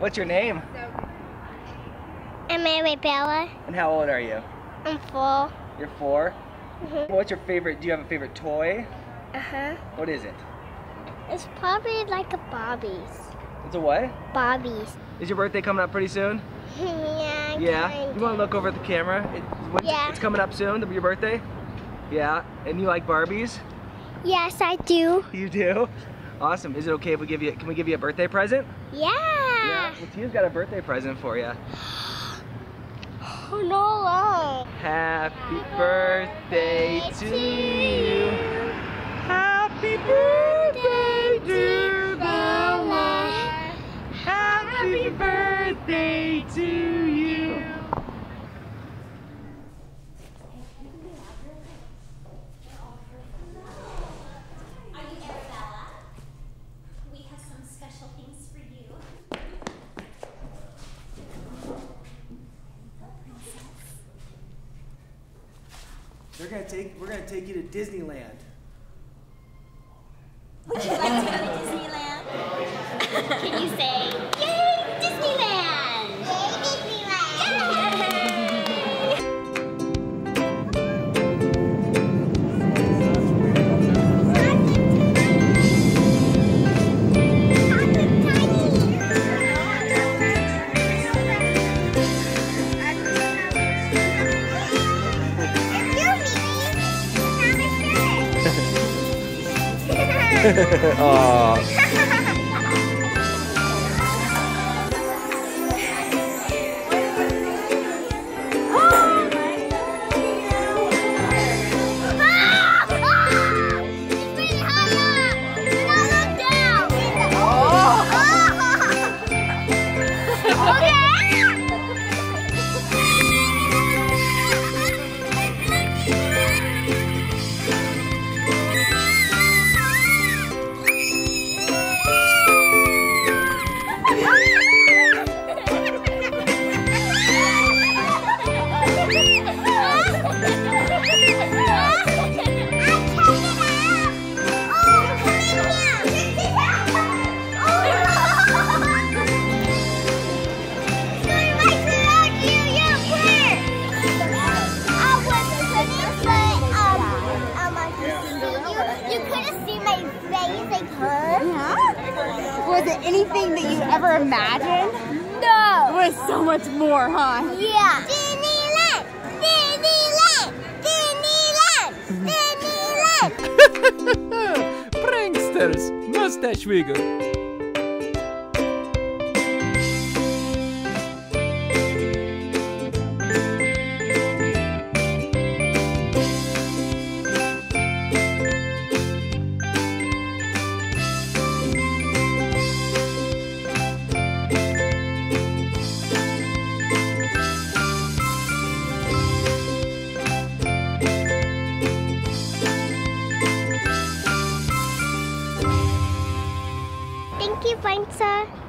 What's your name? I'm Mary Bella. And how old are you? I'm 4. You're 4? Mm-hmm. What's your favorite, do you have a favorite toy? Uh-huh. What is it? It's probably like a Barbie's. It's a what? Barbie's. Is your birthday coming up pretty soon? Yeah. Yeah? You want to look over at the camera? It's coming up soon, your birthday? Yeah. And you like Barbies? Yes, I do. You do? Awesome. Is it okay if we give you, can we give you a birthday present? Yeah. Yeah. Well, Tia's got a birthday present for you. Oh, no. Happy birthday to you. Happy birthday, dear Bella. Happy birthday to you. Are you there, Bella? We have some special things for you. We're gonna take you to Disneyland. Would you like to go to Disneyland? Can you say, yay, Disneyland? Yay, Disneyland! Aww. Anything that you ever imagined? No! It was so much more, huh? Yeah! Disneyland! Disneyland! Disneyland! Disneyland! Pranksters! Moustache Wiggle! Thank you, Prankster.